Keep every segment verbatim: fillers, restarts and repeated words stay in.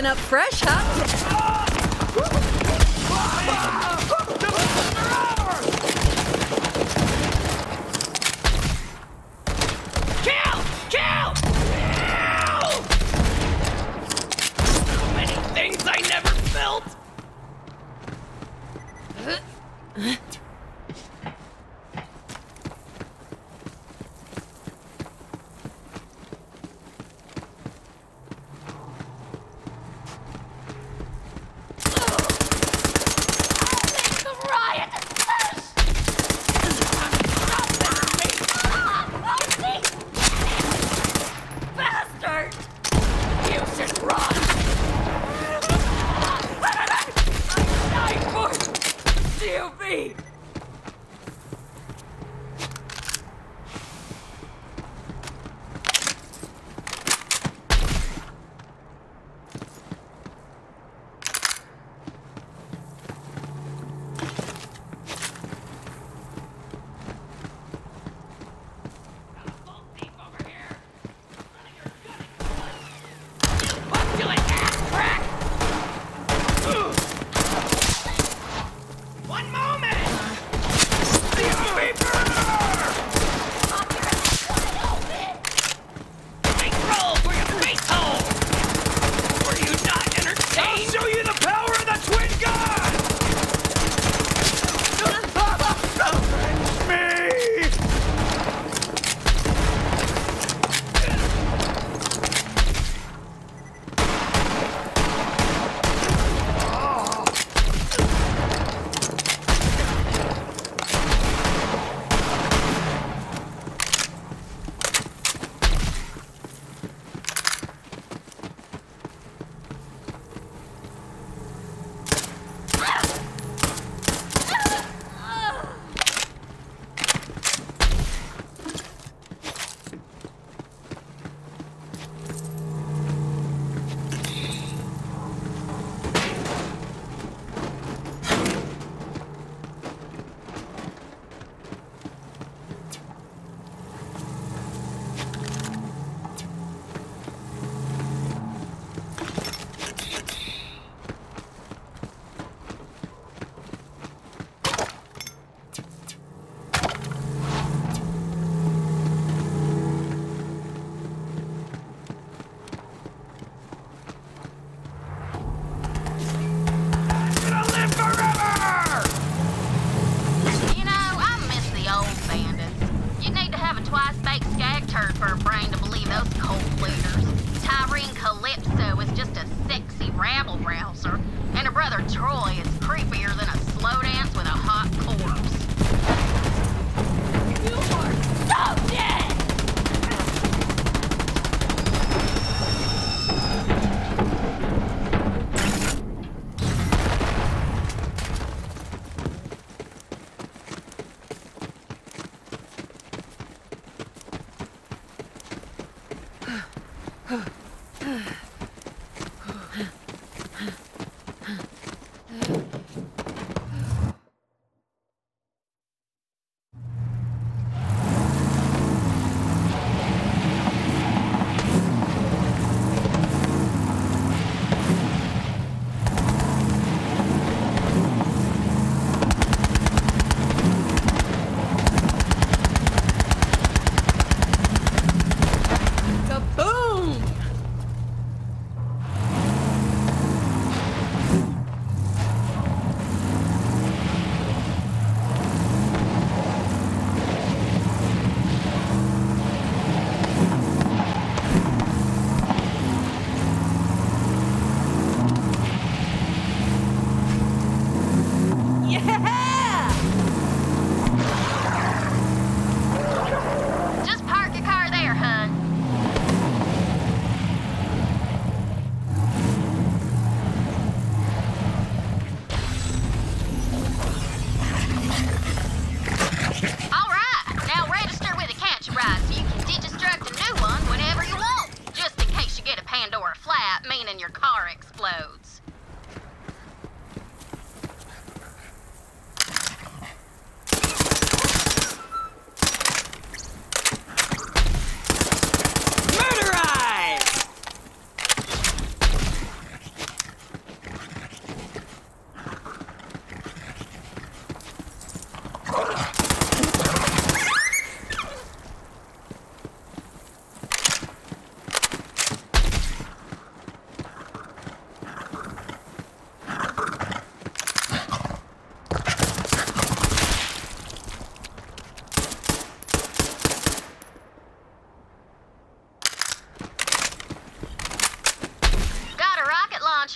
serving up fresh hot. Kill! Kill! Kill! So many things I never built. Uh, uh.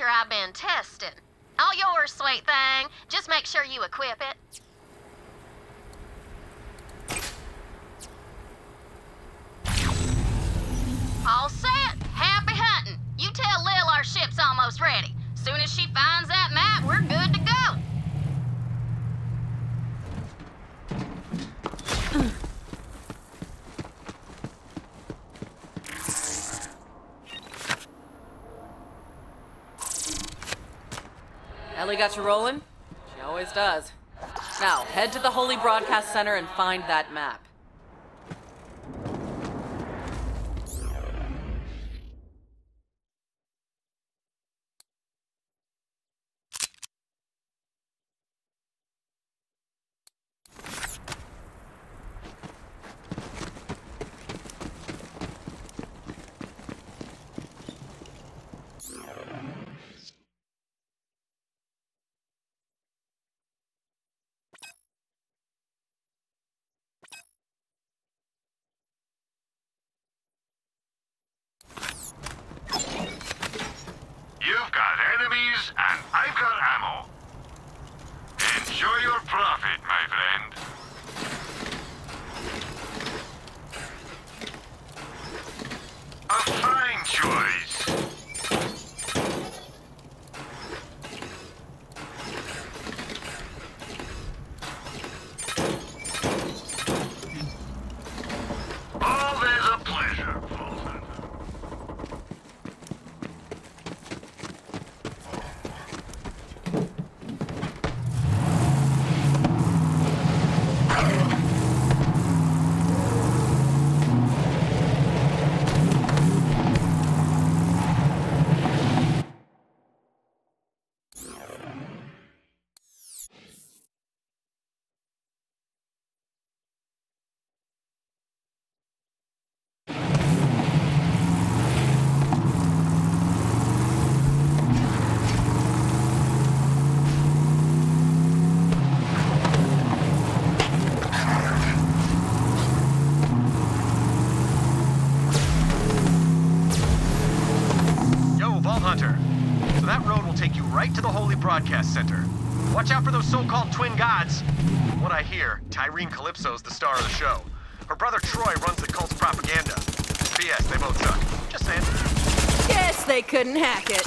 sure I've been testing. All yours, sweet thing. Just make sure you equip it. All set. Happy hunting. You tell Lil our ship's almost ready. Soon as she finds that map, we're good to go. Ellie got you rolling? She always does. Now, head to the Holy Broadcast Center and find that map. Right to the Holy Broadcast Center. Watch out for those so-called twin gods. From what I hear, Troy Calypso's the star of the show. Her brother Troy runs the cult's propaganda. B S, they both suck. Just saying. Guess they couldn't hack it.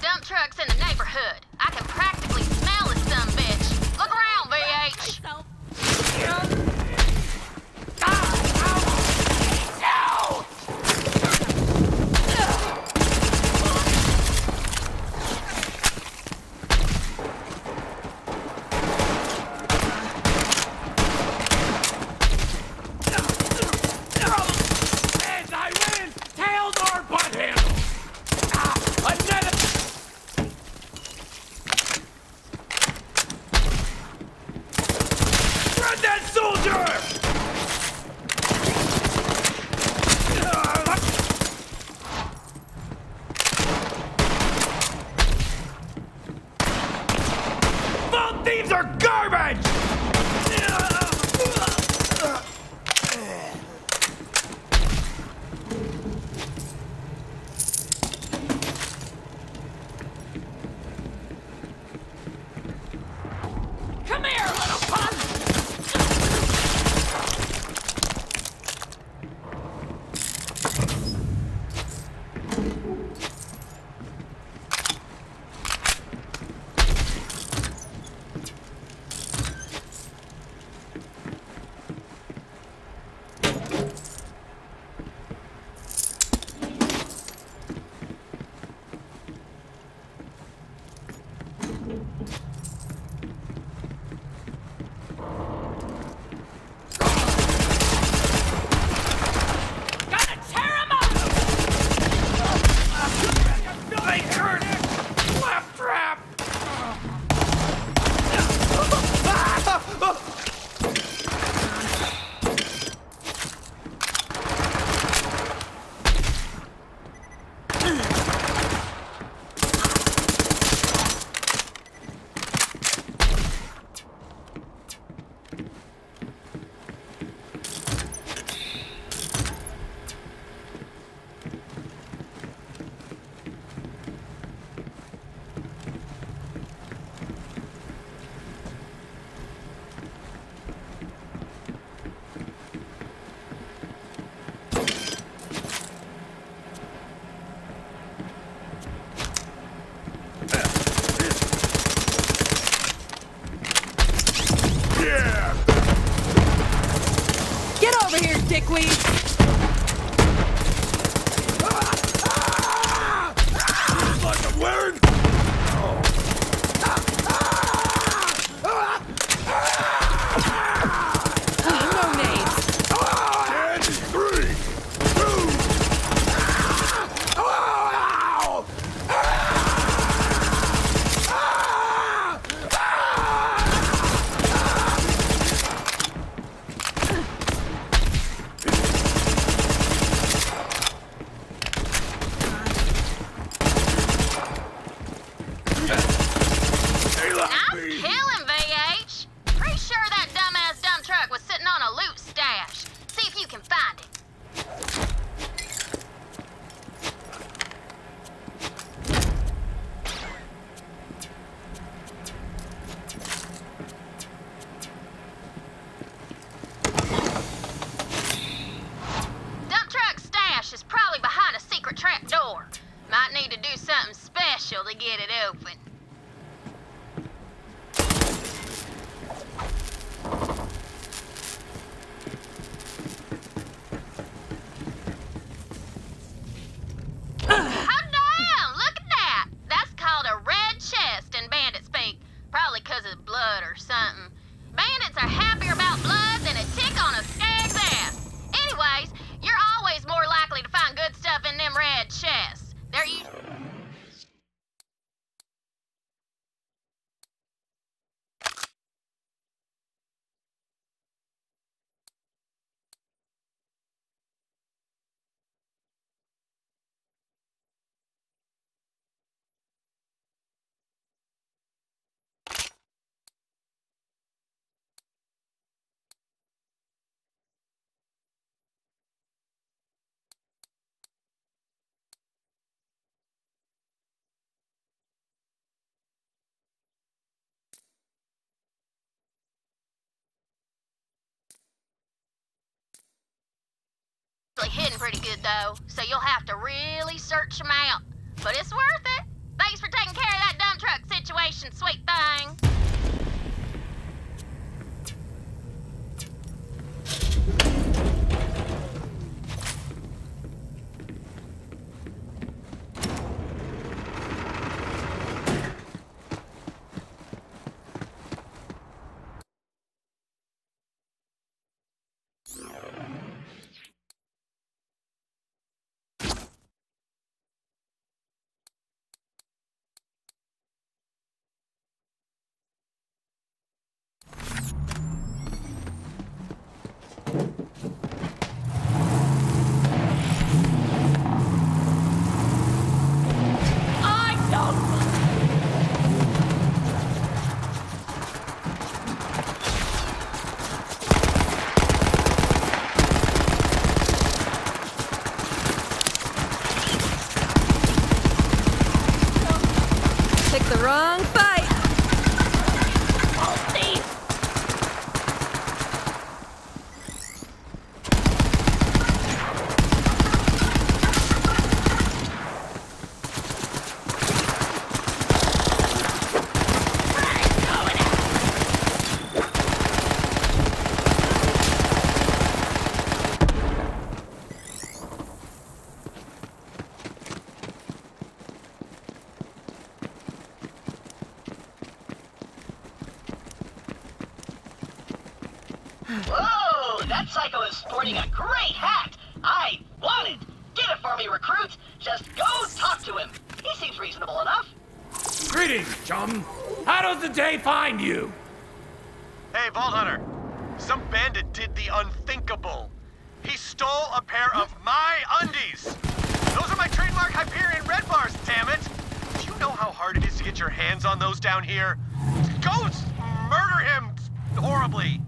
Dump trucks in the neighborhood. I can practically smell this dumb bitch. Look around, V H. actually get it open. Hidden pretty good though, so you'll have to really search them out. But it's worth it. Thanks for taking care of that dump truck situation, sweet thing. Find you. Hey, Vault Hunter. Some bandit did the unthinkable. He stole a pair of my undies. Those are my trademark Hyperion red bars, damn it. Do you know how hard it is to get your hands on those down here? Go murder him horribly.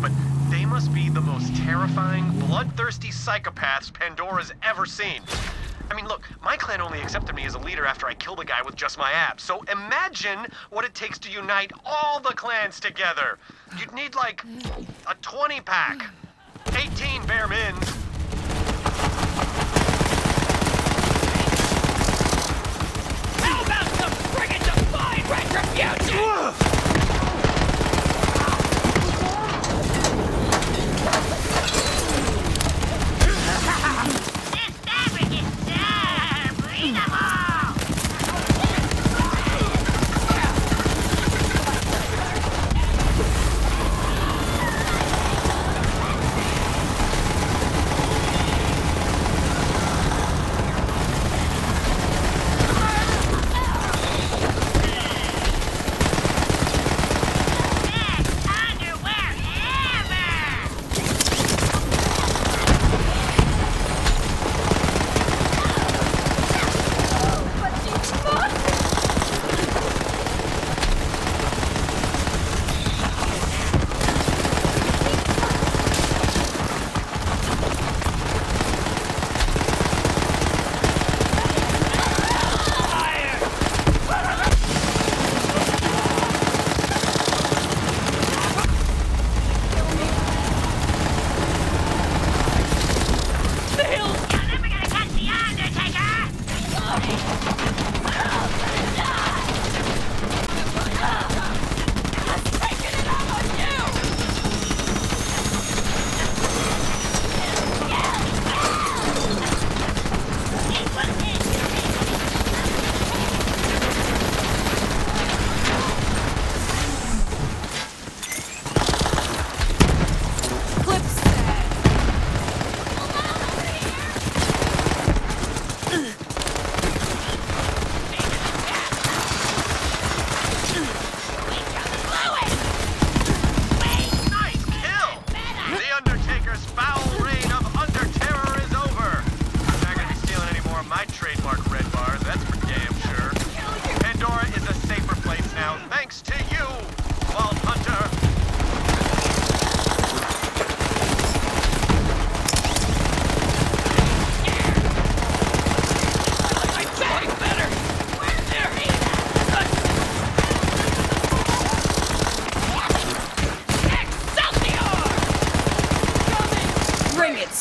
But they must be the most terrifying, bloodthirsty psychopaths Pandora's ever seen. I mean, look, my clan only accepted me as a leader after I killed a guy with just my abs, so imagine what it takes to unite all the clans together. You'd need, like, a twenty-pack, eighteen bare mins. How about some friggin' divine retribution?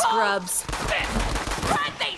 scrubs. Right there.